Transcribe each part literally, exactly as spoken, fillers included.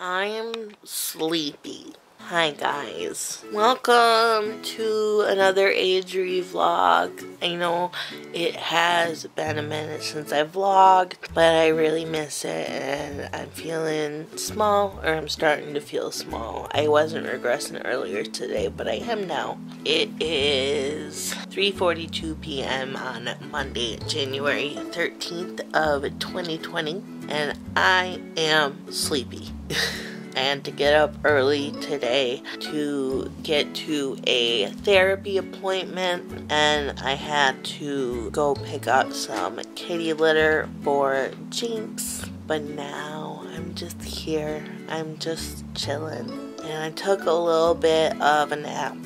I'm sleepy. Hi guys, welcome to another agere vlog. I know it has been a minute since I vlogged, but I really miss it and I'm feeling small, or I'm starting to feel small. I wasn't regressing earlier today, but I am now. It is three forty-two p m on Monday, January thirteenth of twenty twenty, and I am sleepy. I had to get up early today to get to a therapy appointment, and I had to go pick up some kitty litter for Jinx. But now I'm just here, I'm just chilling, and I took a little bit of a nap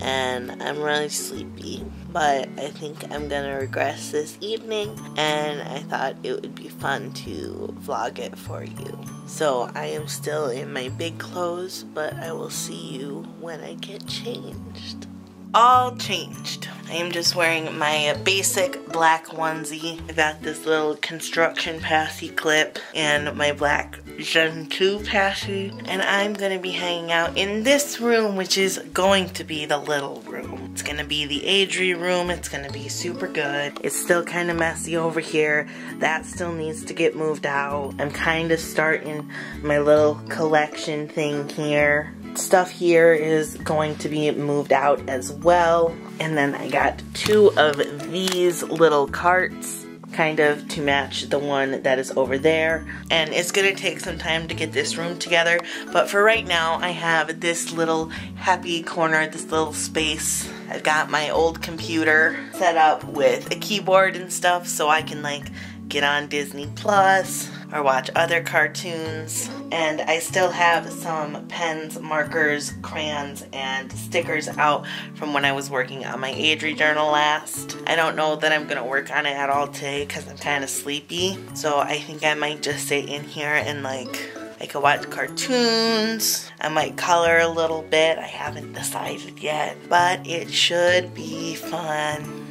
and I'm really sleepy, but I think I'm gonna regress this evening, and I thought it would be fun to vlog it for you. So I am still in my big clothes, but I will see you when I get changed. All changed. I am just wearing my basic black onesie. I got this little construction passy clip and my black Gen two passy, and I'm gonna be hanging out in this room, which is going to be the little room. It's gonna be the agere room. It's gonna be super good. It's still kind of messy over here. That still needs to get moved out. I'm kind of starting my little collection thing here. Stuff here is going to be moved out as well. And then I got two of these little carts, kind of to match the one that is over there, and it's gonna take some time to get this room together, but for right now I have this little happy corner, this little space. I've got my old computer set up with a keyboard and stuff so I can like get on Disney Plus or watch other cartoons, and I still have some pens, markers, crayons, and stickers out from when I was working on my agere journal last. I don't know that I'm gonna work on it at all today because I'm kind of sleepy, so I think I might just stay in here and like I could watch cartoons. I might color a little bit. I haven't decided yet, but it should be fun.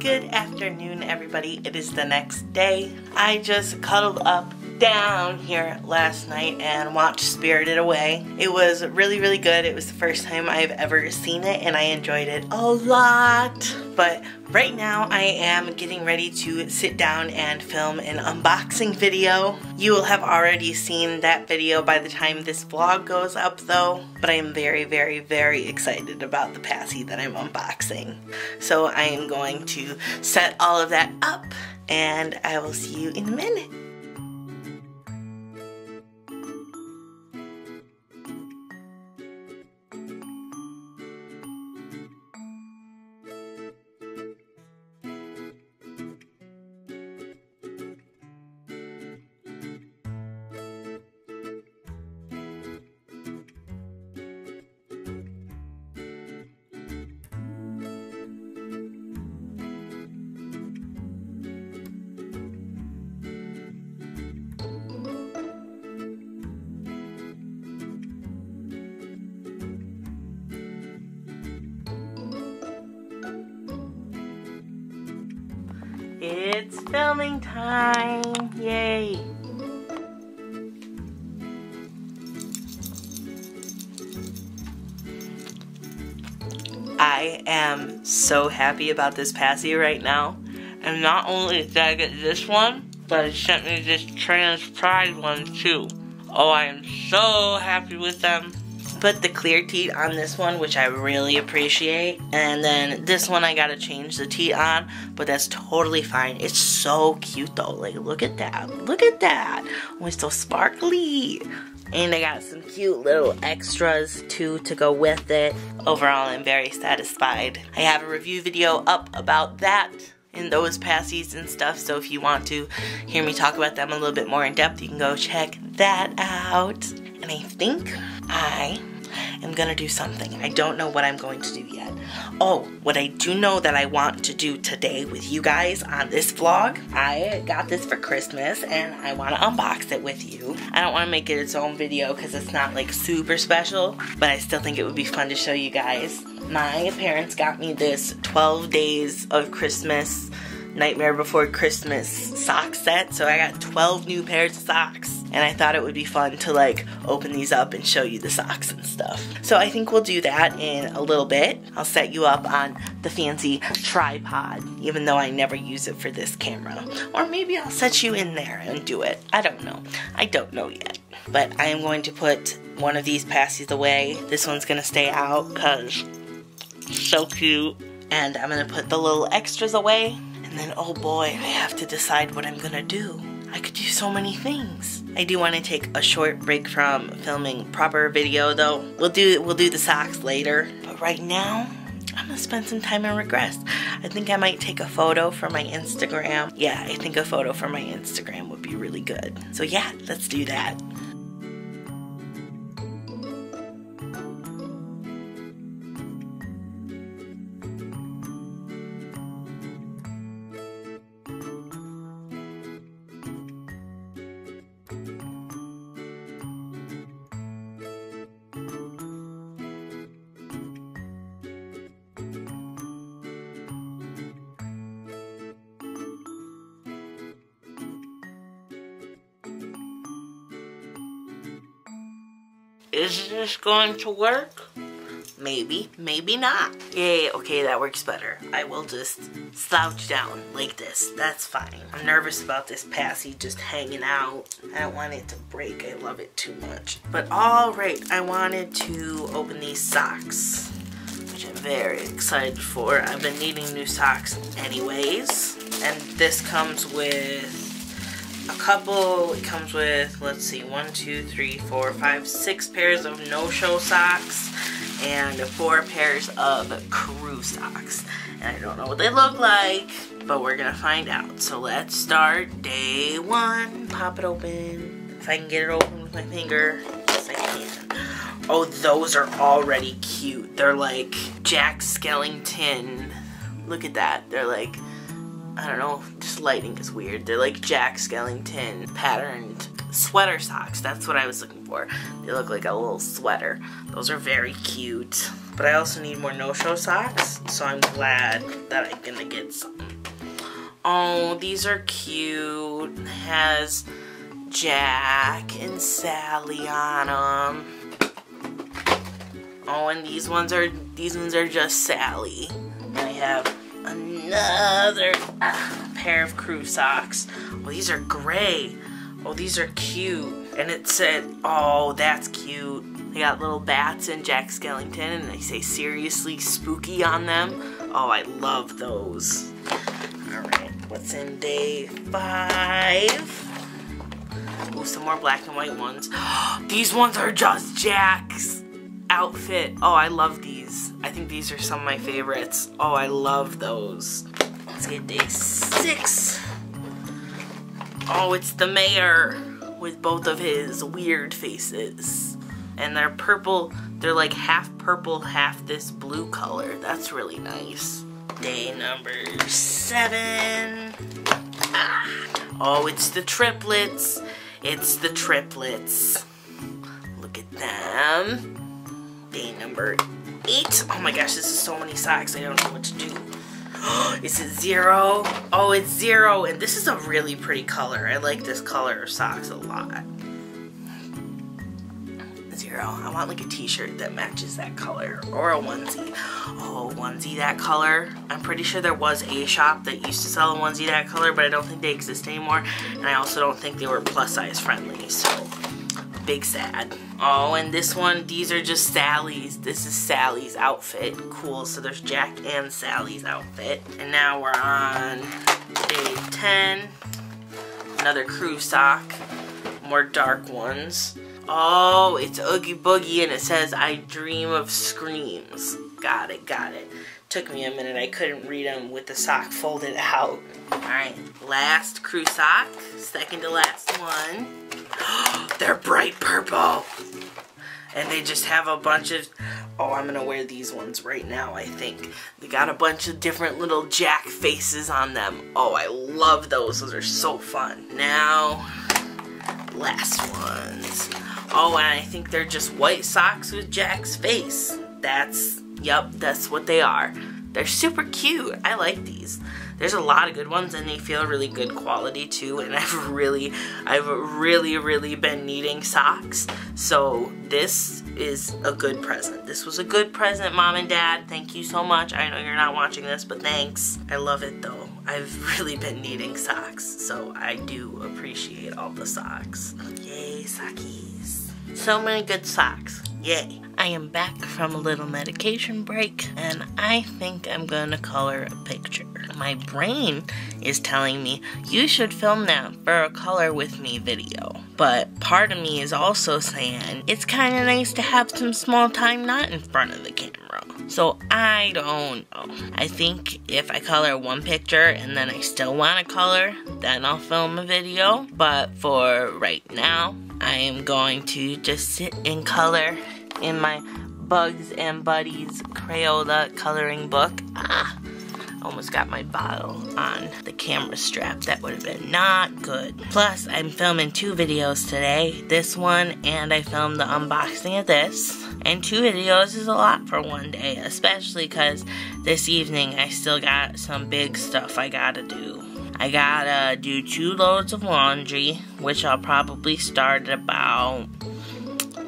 Good afternoon, everybody. It is the next day. I just cuddled up down here last night and watched Spirited Away. It was really, really good. It was the first time I've ever seen it, and I enjoyed it a lot. But right now I am getting ready to sit down and film an unboxing video. You will have already seen that video by the time this vlog goes up though, but I am very, very, very excited about the pacis that I'm unboxing. So I am going to set all of that up, and I will see you in a minute. It's filming time, yay! I am so happy about this pacis right now. And not only did I get this one, but it sent me this trans pride one too. Oh, I am so happy with them. Put the clear teat on this one, which I really appreciate, and then this one I gotta change the teat on, but that's totally fine. It's so cute though, like look at that, look at that, oh it's so sparkly. And I got some cute little extras too to go with it. Overall I'm very satisfied. I have a review video up about that and those pacis and stuff, so if you want to hear me talk about them a little bit more in depth, you can go check that out. And I think I am gonna do something. I don't know what I'm going to do yet. Oh, what I do know that I want to do today with you guys on this vlog, I got this for Christmas and I want to unbox it with you. I don't want to make it its own video because it's not like super special, but I still think it would be fun to show you guys. My parents got me this twelve days of Christmas Nightmare Before Christmas sock set, so I got twelve new pairs of socks, and I thought it would be fun to like open these up and show you the socks and stuff. So I think we'll do that in a little bit. I'll set you up on the fancy tripod, even though I never use it for this camera. Or maybe I'll set you in there and do it. I don't know. I don't know yet. But I am going to put one of these pacis away. This one's gonna stay out because so cute. And I'm gonna put the little extras away. And then, oh boy, I have to decide what I'm gonna do. I could do so many things. I do want to take a short break from filming proper video though. We'll do we'll do the socks later. But right now, I'm gonna spend some time and regress. I think I might take a photo for my Instagram. Yeah, I think a photo for my Instagram would be really good. So yeah, let's do that. Is this going to work? Maybe, maybe not. Yay, okay, that works better. I will just slouch down like this. That's fine. I'm nervous about this pacis just hanging out. I don't want it to break. I love it too much. But all right, I wanted to open these socks, which I'm very excited for. I've been needing new socks anyways. And this comes with a couple, it comes with, let's see, one, two, three, four, five, six pairs of no-show socks and four pairs of crew socks. And I don't know what they look like, but we're gonna find out. So let's start day one. Pop it open. If I can get it open with my finger, yes I can. Oh, those are already cute. They're like Jack Skellington. Look at that, they're like, I don't know, this lighting is weird. They're like Jack Skellington patterned sweater socks. That's what I was looking for. They look like a little sweater. Those are very cute. But I also need more no-show socks, so I'm glad that I'm gonna get some. Oh, these are cute. It has Jack and Sally on them. Oh, and these ones are, these ones are just Sally. And I have another ah, pair of crew socks. Oh, these are gray. Oh, these are cute. And it said, oh, that's cute. They got little bats and Jack Skellington, and they say seriously spooky on them. Oh, I love those. All right, what's in day five? Oh, some more black and white ones. These ones are just Jack's outfit. Oh, I love these. I think these are some of my favorites. Oh, I love those. Let's get day six. Oh, it's the mayor with both of his weird faces. And they're purple. They're like half purple, half this blue color. That's really nice. Day number seven. Ah. Oh, it's the triplets. It's the triplets. Look at them. Day number eight. Oh my gosh, this is so many socks. I don't know what to do. Is it zero? Oh, it's zero. And this is a really pretty color. I like this color of socks a lot. Zero. I want like a t-shirt that matches that color, or a onesie. Oh, a onesie that color. I'm pretty sure there was a shop that used to sell a onesie that color, but I don't think they exist anymore. And I also don't think they were plus size friendly, so big sad. Oh, and this one, these are just Sally's. This is Sally's outfit. Cool, so there's Jack and Sally's outfit. And now we're on day ten. Another crew sock. More dark ones. Oh, it's Oogie Boogie, and it says, I dream of screams. Got it, got it. Took me a minute. I couldn't read them with the sock folded out. All right, last crew sock. Second to last one. They're bright purple, and they just have a bunch of, oh, I'm gonna wear these ones right now. I think they got a bunch of different little Jack faces on them. Oh, I love those. Those are so fun. Now last ones. Oh, and I think they're just white socks with Jack's face. That's, yep, that's what they are. They're super cute. I like these. There's a lot of good ones and they feel really good quality too, and I've really, I've really, really been needing socks. So this is a good present. This was a good present, Mom and Dad. Thank you so much. I know you're not watching this, but thanks. I love it though. I've really been needing socks, so I do appreciate all the socks. Yay, sockies. So many good socks. Yay. I am back from a little medication break, and I think I'm gonna color a picture. My brain is telling me, you should film that for a color with me video. But part of me is also saying, it's kind of nice to have some small time not in front of the camera. So I don't know. I think if I color one picture and then I still want to color, then I'll film a video. But for right now, I am going to just sit and color in my Bugs and Buddies Crayola coloring book. Ah, almost got my bottle on the camera strap. That would have been not good. Plus, I'm filming two videos today. This one, and I filmed the unboxing of this. And two videos is a lot for one day, especially because this evening I still got some big stuff I gotta do. I gotta do two loads of laundry, which I'll probably start at about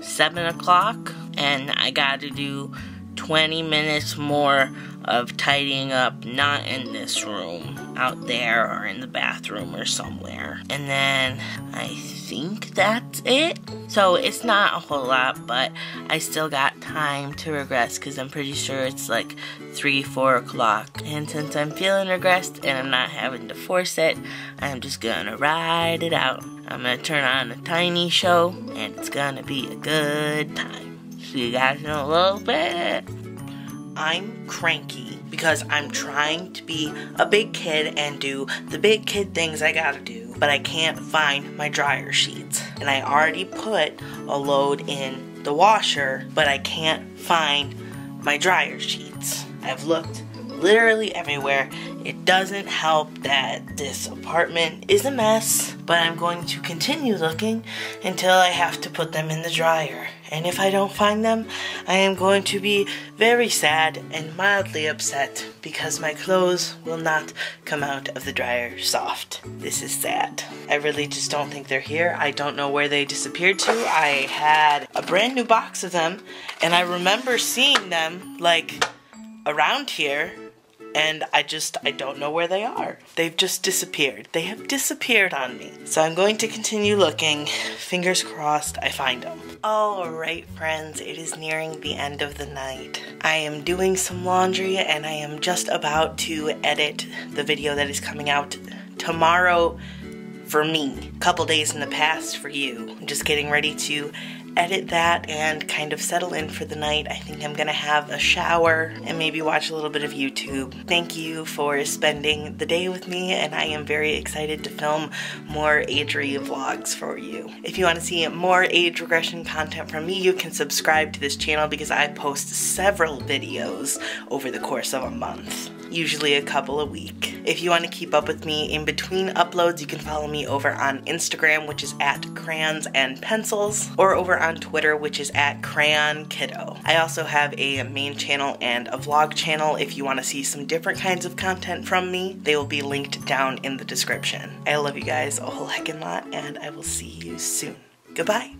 seven o'clock, and I got to do twenty minutes more of tidying up, not in this room, out there or in the bathroom or somewhere. And then I think that's it. So it's not a whole lot, but I still got time to regress because I'm pretty sure it's like three, four o'clock. And since I'm feeling regressed and I'm not having to force it, I'm just gonna ride it out. I'm gonna turn on a tiny show and it's gonna be a good time. See you guys in a little bit. I'm cranky because I'm trying to be a big kid and do the big kid things I gotta do, but I can't find my dryer sheets. And I already put a load in the washer, but I can't find my dryer sheets. I've looked literally everywhere. It doesn't help that this apartment is a mess, but I'm going to continue looking until I have to put them in the dryer. And if I don't find them, I am going to be very sad and mildly upset because my clothes will not come out of the dryer soft. This is sad. I really just don't think they're here. I don't know where they disappeared to. I had a brand new box of them, and I remember seeing them like around here, and I just, I don't know where they are. They've just disappeared. They have disappeared on me. So I'm going to continue looking. Fingers crossed I find them. All right, friends, it is nearing the end of the night. I am doing some laundry and I am just about to edit the video that is coming out tomorrow for me. A couple days in the past for you. I'm just getting ready to edit that and kind of settle in for the night. I think I'm gonna have a shower and maybe watch a little bit of YouTube. Thank you for spending the day with me, and I am very excited to film more agery vlogs for you. If you want to see more age regression content from me, you can subscribe to this channel because I post several videos over the course of a month, usually a couple a week. If you want to keep up with me in between uploads, you can follow me over on Instagram, which is at crayons and pencils, or over on Twitter, which is at crayon kiddo. I also have a main channel and a vlog channel if you want to see some different kinds of content from me. They will be linked down in the description. I love you guys a whole heckin' lot, and I will see you soon. Goodbye.